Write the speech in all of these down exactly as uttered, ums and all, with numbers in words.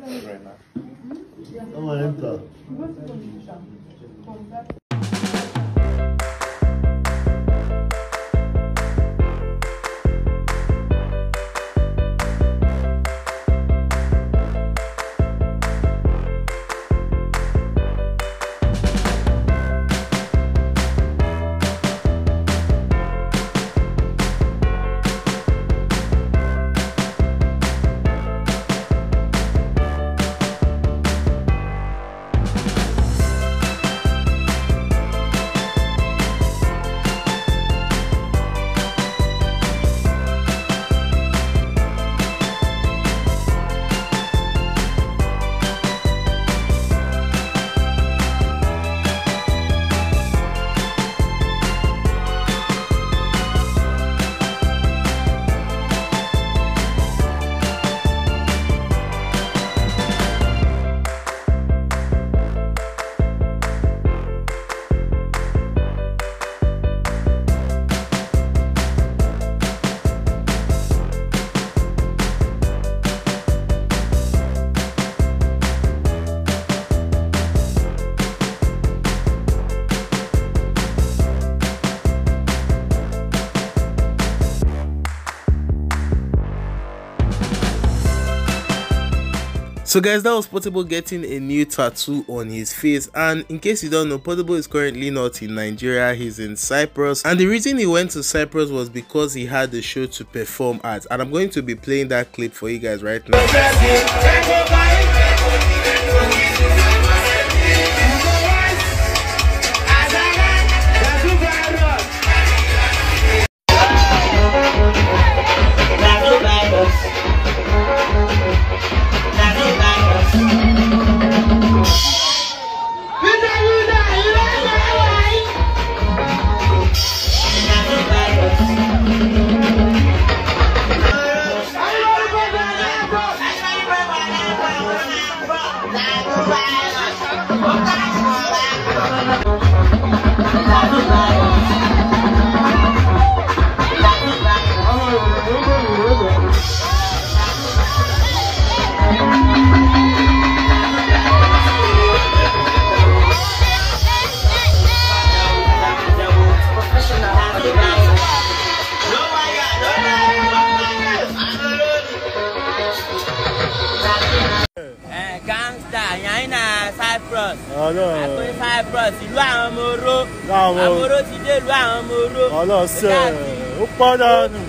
right now. Come on, enter. So guys, that was Portable getting a new tattoo on his face. And in case you don't know, Portable is currently not in Nigeria, he's in Cyprus. And the reason he went to Cyprus was because he had a show to perform at. And I'm going to be playing that clip for you guys right now.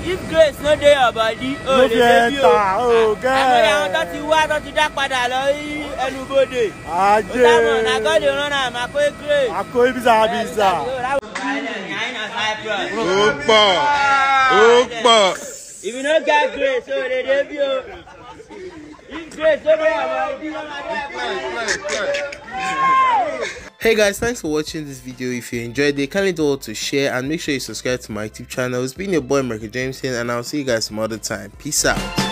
If grace no dey your body, oh dey baby o. Oh girl. Àwọn tó ti wá tó ti dá padà lọ ẹnubodè. Ajé. Ọ̀tàmọ̀ na God dey run am, àkóyè grace. Àkóyè bísà bísà. Ó pọ̀ ó pọ̀. If you no get grace, oh dey baby o. If grace no dey your body, no matter what. Hey guys, thanks for watching this video. If you enjoyed it, kindly do all to share and make sure you subscribe to my YouTube channel. It's been your boy Miracle Jameson, and I'll see you guys some other time. Peace out.